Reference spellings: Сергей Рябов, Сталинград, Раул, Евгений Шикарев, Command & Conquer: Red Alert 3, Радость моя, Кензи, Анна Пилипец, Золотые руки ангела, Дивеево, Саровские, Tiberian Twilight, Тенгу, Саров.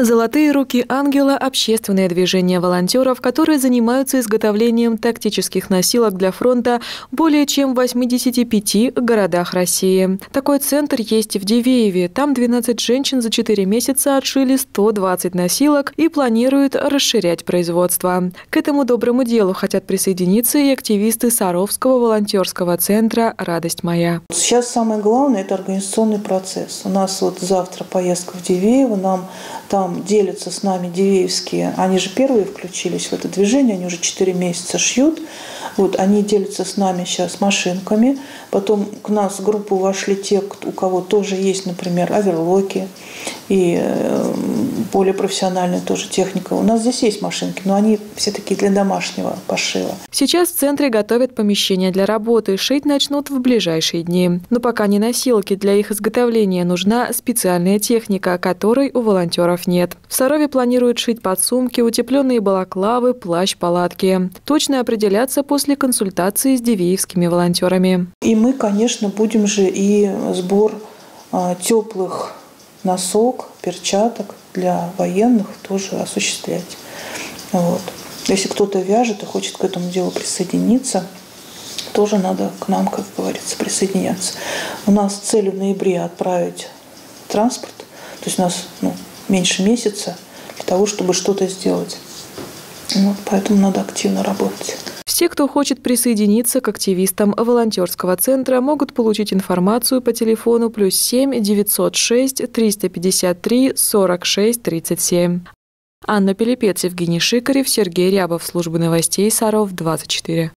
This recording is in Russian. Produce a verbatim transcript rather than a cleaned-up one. «Золотые руки ангела» – общественное движение волонтеров, которые занимаются изготовлением тактических носилок для фронта более чем в восьмидесяти пяти городах России. Такой центр есть и в Дивееве. Там двенадцать женщин за четыре месяца отшили сто двадцать носилок и планируют расширять производство. К этому доброму делу хотят присоединиться и активисты Саровского волонтерского центра «Радость моя». Сейчас самое главное – это организационный процесс. У нас вот завтра поездка в Дивеево, нам там делятся с нами дивеевские, они же первые включились в это движение, они уже четыре месяца шьют, вот, они делятся с нами сейчас машинками, потом к нас в группу вошли те, у кого тоже есть, например, оверлоки и более профессиональная тоже техника. У нас здесь есть машинки, но они все такие для домашнего пошива. Сейчас в центре готовят помещение для работы, шить начнут в ближайшие дни. Но пока не носилки, для их изготовления нужна специальная техника, которой у волонтеров нет. В Сарове планируют шить подсумки, утепленные балаклавы, плащ-палатки. Точно определяться после консультации с дивеевскими волонтерами. И мы, конечно, будем же и сбор а, теплых носок, перчаток для военных тоже осуществлять. Вот. Если кто-то вяжет и хочет к этому делу присоединиться, тоже надо к нам, как говорится, присоединяться. У нас цель в ноябре отправить транспорт, то есть у нас ну, меньше месяца для того, чтобы что-то сделать. Вот, поэтому надо активно работать. Все, кто хочет присоединиться к активистам волонтерского центра, могут получить информацию по телефону плюс семь девятьсот шесть триста пятьдесят три сорок шесть тридцать семь. Анна Пилипец, Евгений Шикарев, Сергей Рябов, служба новостей Саров двадцать четыре.